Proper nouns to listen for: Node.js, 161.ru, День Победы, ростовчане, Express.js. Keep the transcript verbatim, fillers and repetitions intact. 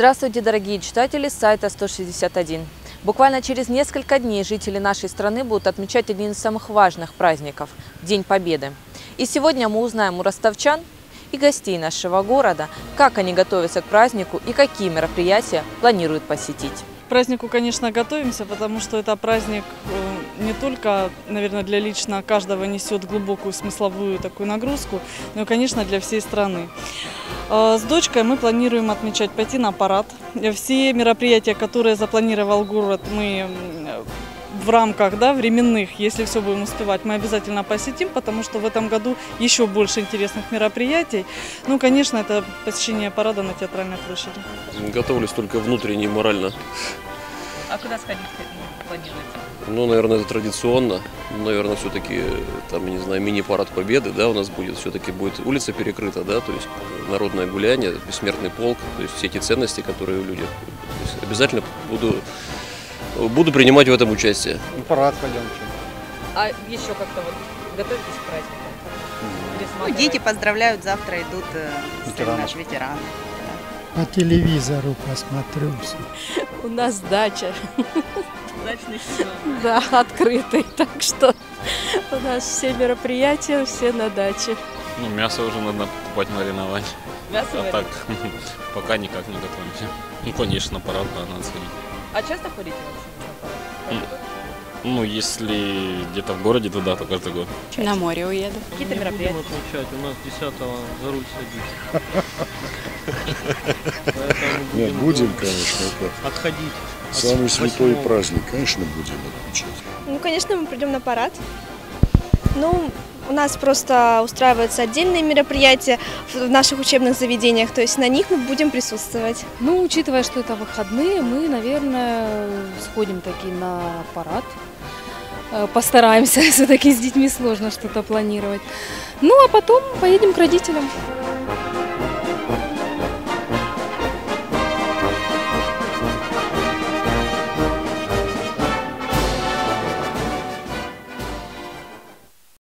Здравствуйте, дорогие читатели сайта сто шестьдесят один. Буквально через несколько дней жители нашей страны будут отмечать один из самых важных праздников – День Победы. И сегодня мы узнаем у ростовчан и гостей нашего города, как они готовятся к празднику и какие мероприятия планируют посетить. К празднику, конечно, готовимся, потому что это праздник не только, наверное, для лично каждого несет глубокую смысловую такую нагрузку, но и, конечно, для всей страны. С дочкой мы планируем отмечать, пойти на парад. Все мероприятия, которые запланировал город, мы в рамках да, временных, если все будем успевать, мы обязательно посетим, потому что в этом году еще больше интересных мероприятий. Ну, конечно, это посещение парада на Театральной площади. Готовлюсь только внутренне и морально. А куда сходить планируете? Ну, наверное, это традиционно. Наверное, все-таки, там, не знаю, мини-парад Победы, да, у нас будет. Все-таки будет улица перекрыта, да, то есть народное гуляние, бессмертный полк, то есть все эти ценности, которые у людей. То есть обязательно буду, буду принимать в этом участие. Ну, парад пойдем. А еще как-то вот готовитесь к празднику? Ну, дети поздравляют, завтра идут ветераны. Наши ветераны. По телевизору посмотрю. У нас дача. Дачный сезон. Да, открытый. Так что у нас все мероприятия, все на даче. Ну, мясо уже надо покупать, мариновать. Мясо а варить? Так, пока никак не готовимся. Ну, конечно, парад надо сходить. А часто ходите вообще на парад? Ну, если где-то в городе, туда, то каждый год. На море уеду. Какие-то мероприятия? Не будем отмечать, у нас десятого за руль садить. Нет, будем, конечно. Отходить. Самый святой праздник, конечно, будем отмечать. Ну, конечно, мы придем на парад. Ну, у нас просто устраиваются отдельные мероприятия в наших учебных заведениях, то есть на них мы будем присутствовать. Ну, учитывая, что это выходные, мы, наверное, сходим таки на парад. Постараемся, все-таки с детьми сложно что-то планировать. Ну, а потом поедем к родителям.